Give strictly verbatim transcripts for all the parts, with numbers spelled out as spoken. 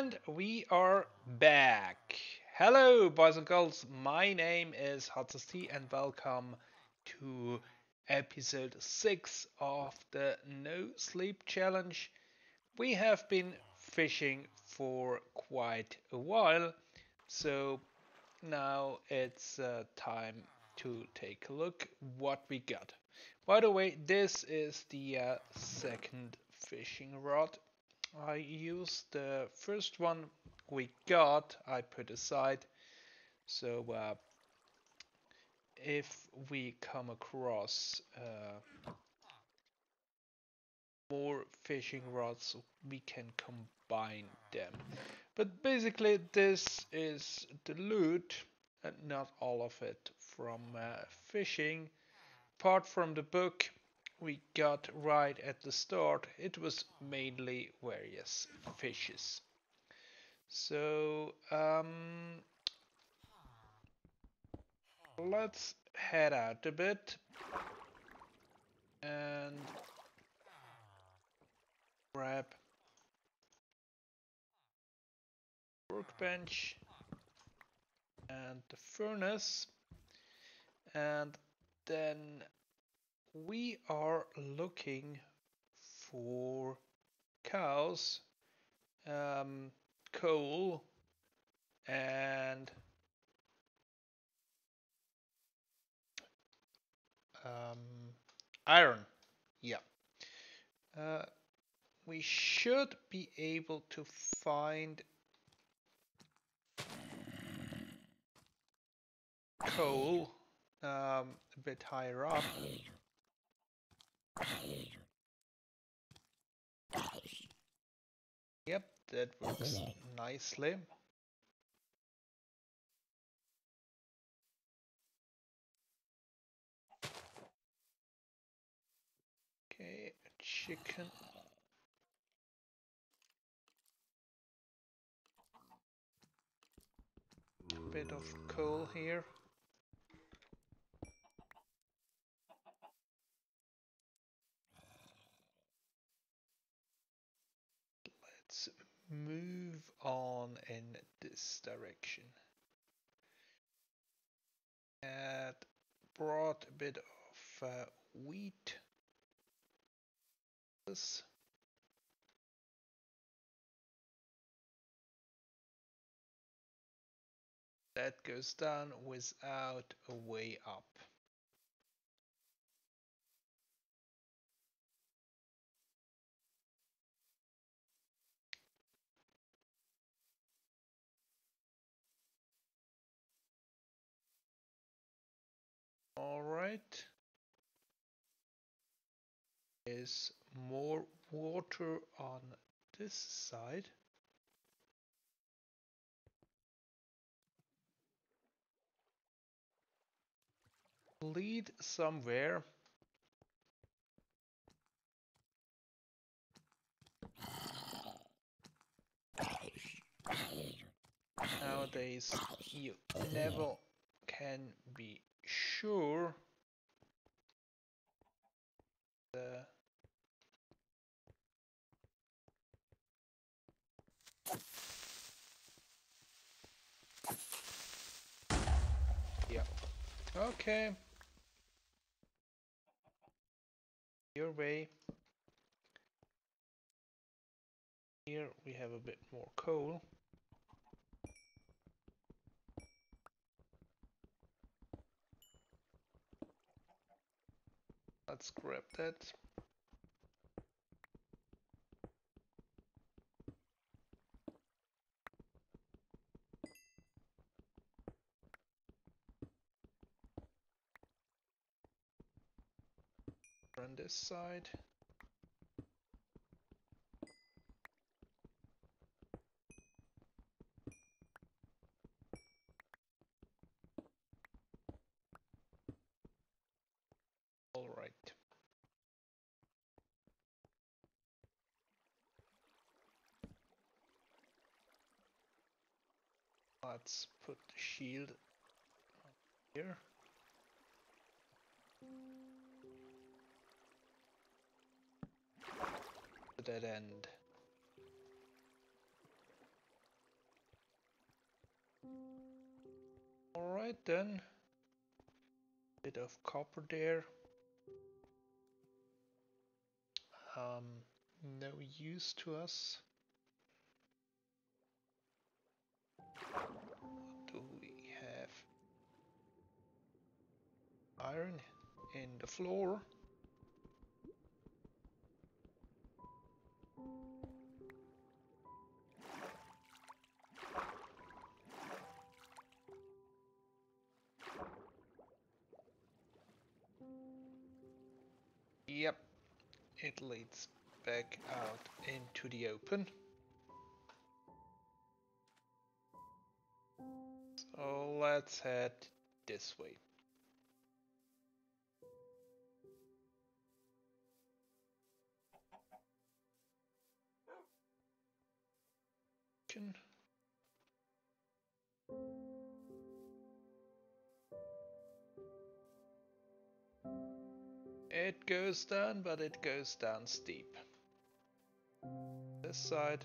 And we are back. Hello boys and girls, my name is HotSauceT and welcome to episode six of the No Sleep Challenge. We have been fishing for quite a while, so now it's uh, time to take a look what we got. By the way, this is the uh, second fishing rod. I used the first one we got, I put aside, so uh, if we come across uh, more fishing rods, we can combine them. But basically this is the loot, and not all of it from uh, fishing. Apart from the book we got right at the start, it was mainly various fishes. So um, let's head out a bit and grab workbench and the furnace, and then we are looking for cows, um, coal, and um, iron. Yeah. Uh, we should be able to find coal um, a bit higher up. Yep, that works nicely. Okay, chicken. A bit of coal here. Move on in this direction. And brought a bit of uh, wheat. This. That goes down without a way up. All right, there's more water on this side. Lead somewhere. Nowadays, you never can be sure the yeah okay your way. Here we have a bit more coal. Let's grab that. On this side. Let's put the shield here. To that end. right then. Bit of copper there. Um, no use to us. What do we have? Iron in the floor. Yep, it leads back out into the open. So let's head this way. Can It goes down, but it goes down steep. This side.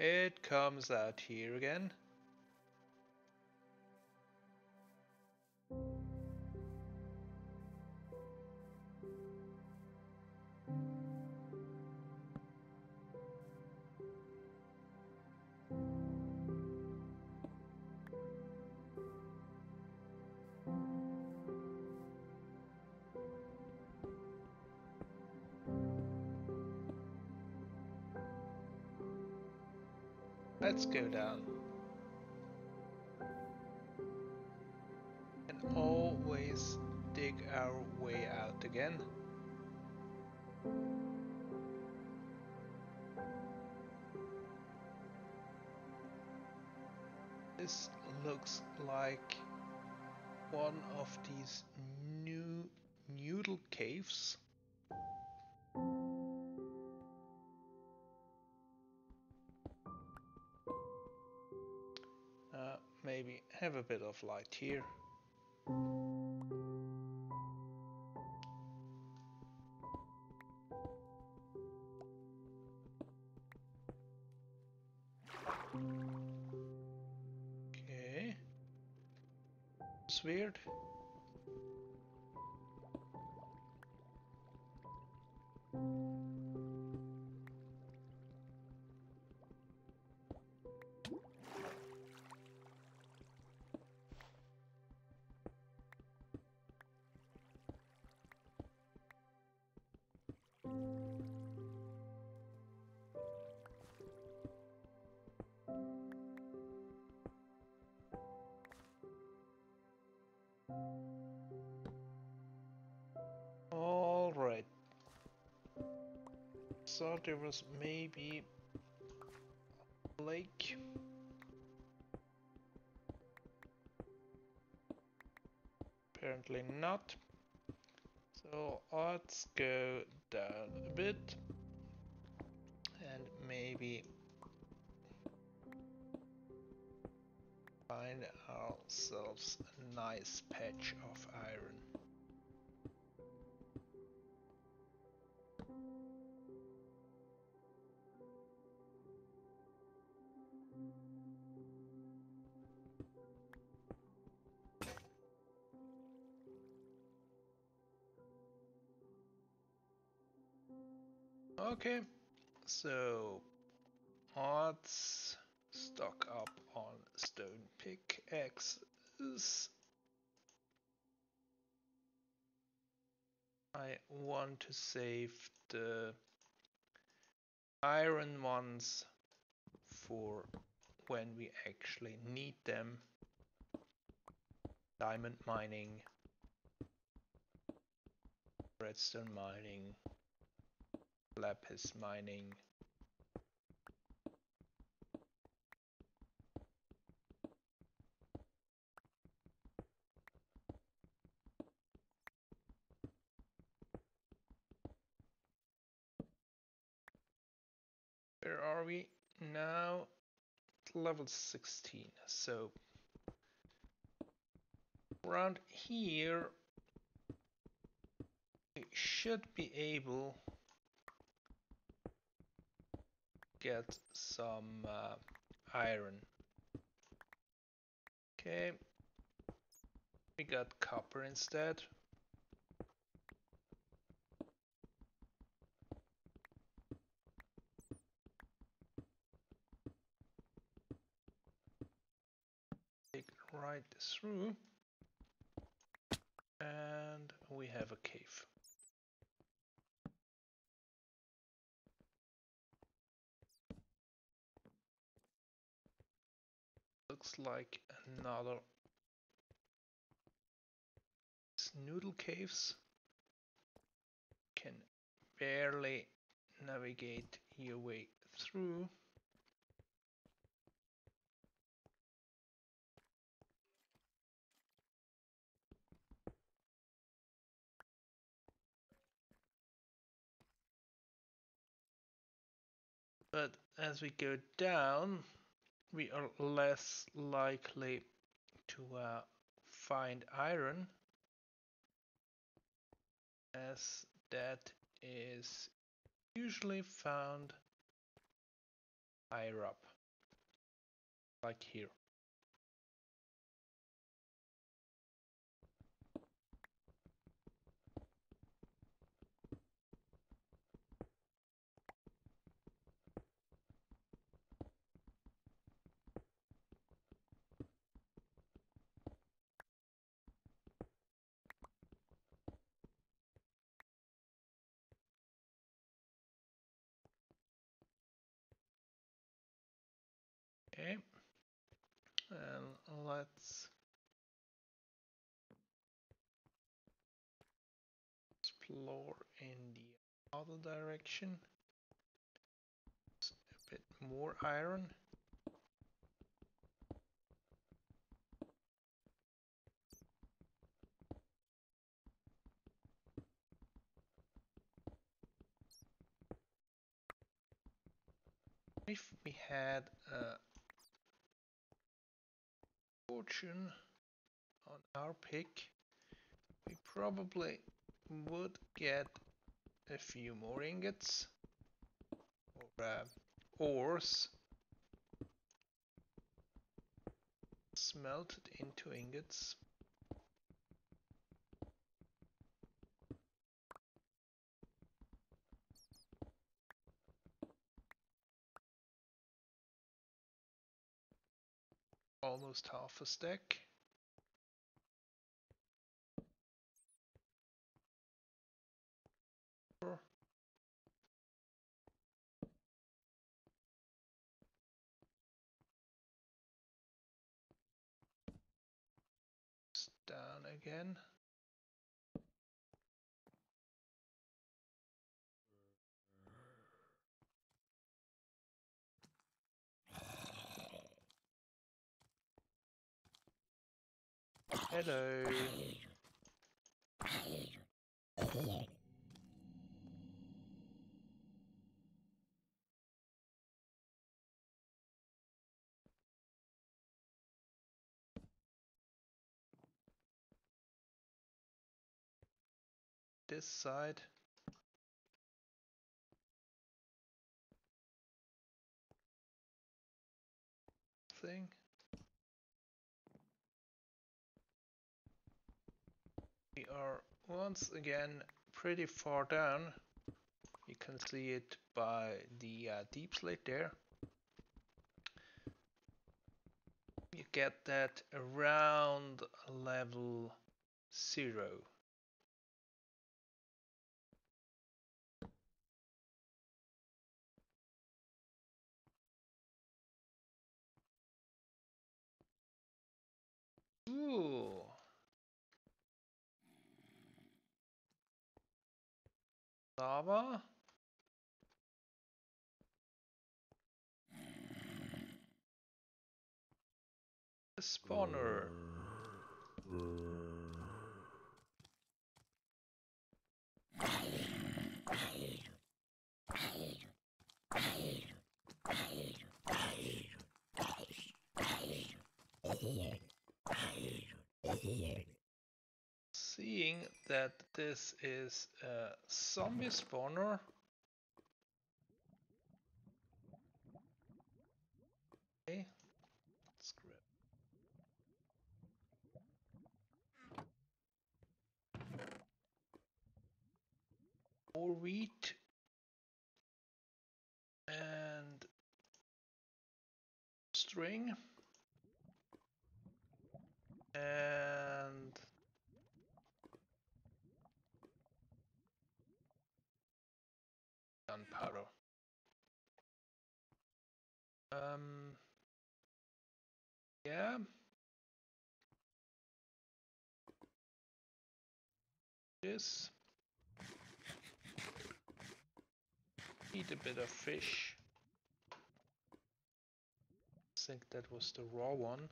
It comes out here again. Let's go down. And always dig our way out again. This looks like one of these new noodle caves. Maybe have a bit of light here. Okay. It's weird. Thought there was maybe a lake. Apparently not. So let's go down a bit and maybe find ourselves a nice patch of iron. Okay, so let's stock up on stone pickaxes. I want to save the iron ones for when we actually need them. Diamond mining, redstone mining, lapis mining. Where are we now? Level sixteen. So around here should be able to get some uh, iron. Okay, we got copper instead. Take it right through, and we have a cave. Looks like another noodle caves. Can barely navigate your way through. But as we go down, we are less likely to uh, find iron, as that is usually found higher up, like here. Okay, and let's explore in the other direction. Just a bit more iron. If we had a fortune on our pick, we probably would get a few more ingots or uh, ores smelted into ingots. Almost half a stack. It's down again. Hello. This side. Thing. We are once again pretty far down. You can see it by the uh, deep slate there. You get that around level zero. Ooh. Lava. The spawner. Seeing that this is a zombie spawner, okay, let's grab more wheat and string and gunpowder. Um, yeah. This. Eat a bit of fish. I think that was the raw one.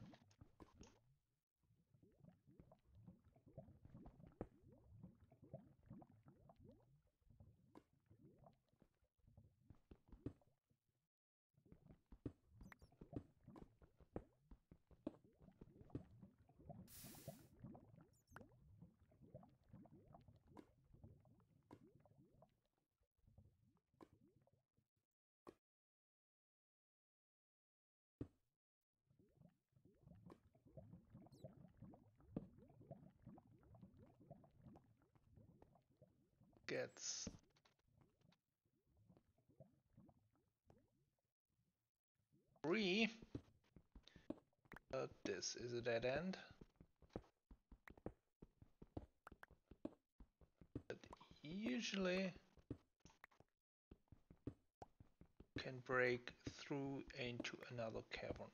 Gets free, but this is a dead end. But usually can break through into another cavern.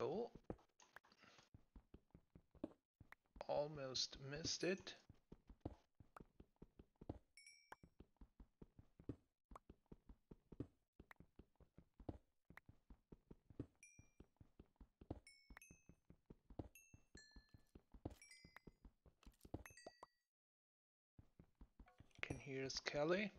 Oh, almost missed it. Can hear Skelly.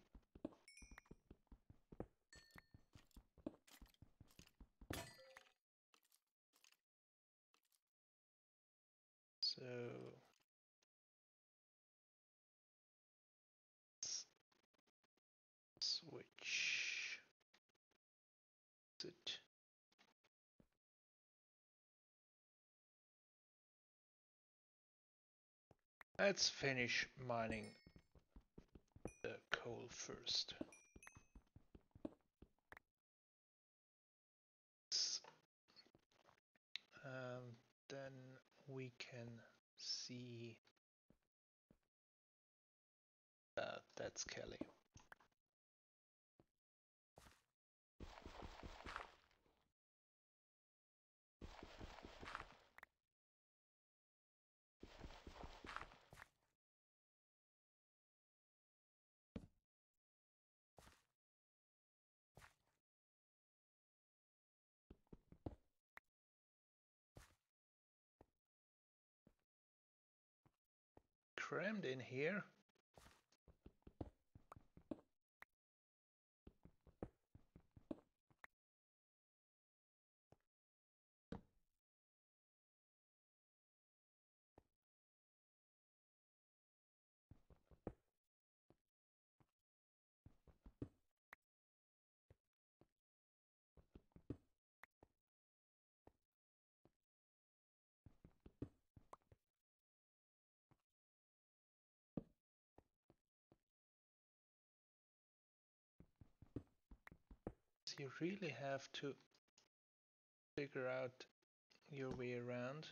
Switch it. Let's finish mining the coal first. Um, then we can see. Uh, that's Kelly. Crammed in here. You really have to figure out your way around.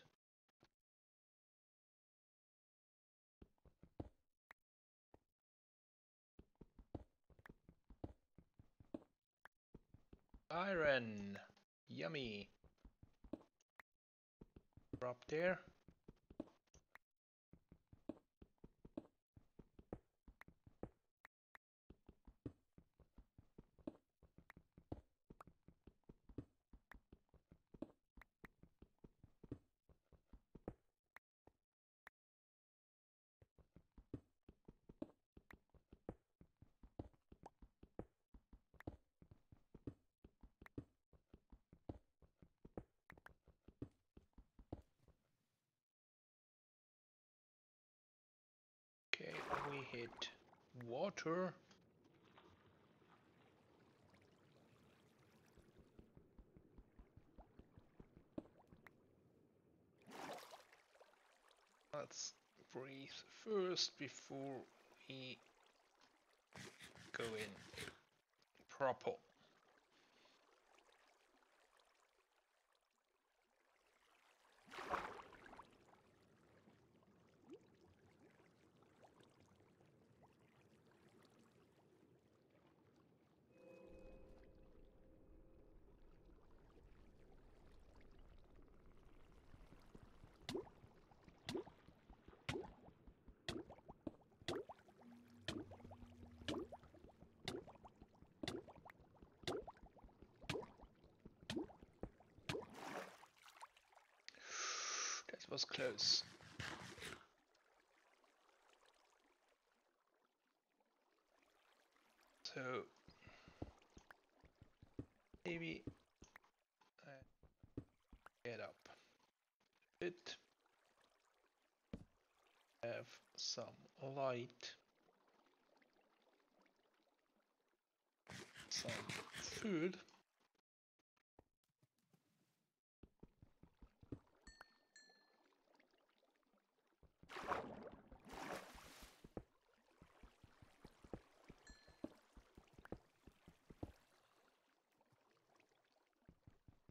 Iron, yummy. Drop there. hit water. Let's breathe first before we go in proper. Was close. So maybe I get up a bit, have some light, some food.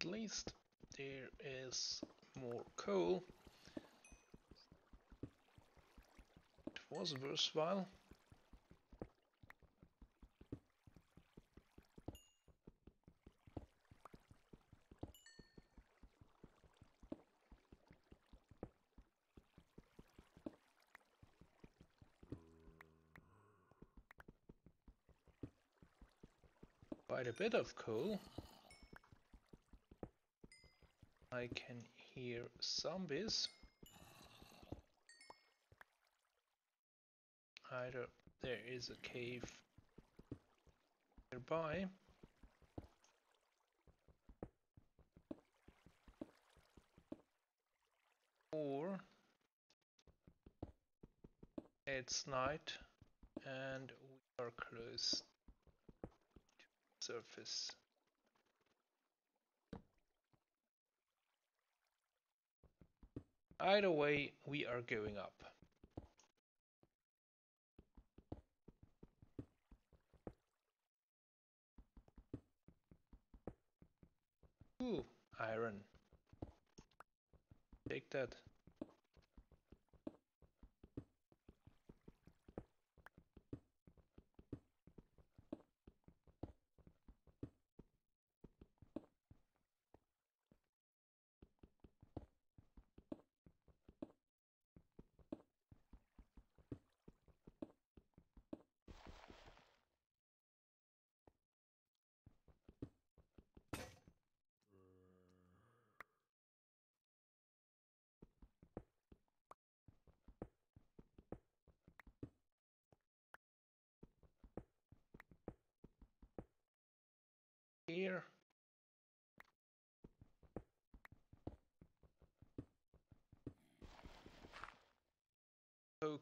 At least there is more coal. It was worthwhile. Quite a bit of coal. I can hear zombies. Either there is a cave nearby. Or it's night and we are close to the surface. Either way, we are going up. Ooh, iron. Take that. Here.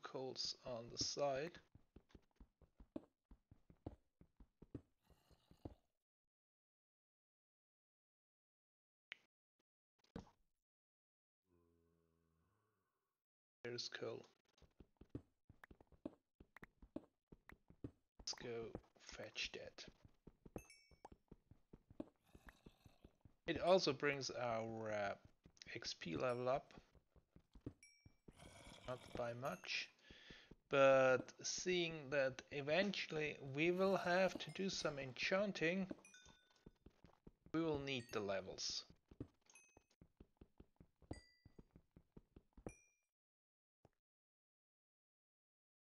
Coals on the side. There's coal. Let's go fetch that. It also brings our uh, X P level up, not by much, but seeing that eventually we will have to do some enchanting, we will need the levels.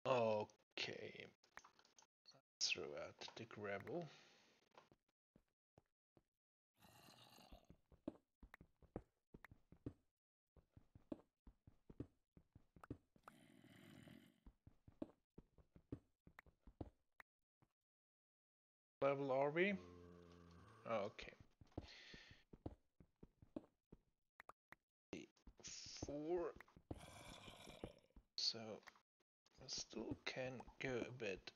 Okay, let's throw out the gravel. Level are we? Okay. Four. So still can go a bit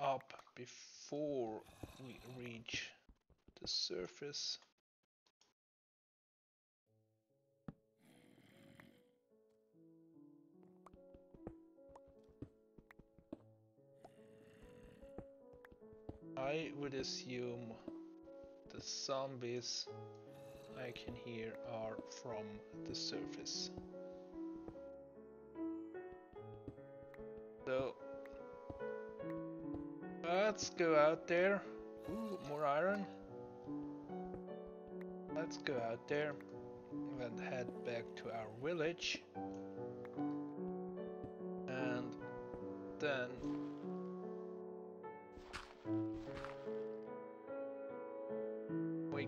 up before we reach the surface. I would assume the zombies I can hear are from the surface. So let's go out there. Ooh, more iron. Let's go out there and head back to our village. And then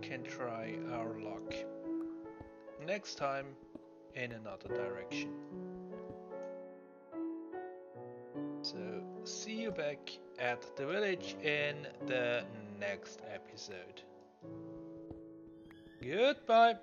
can try our luck next time in another direction. So see you back at the village in the next episode. Goodbye.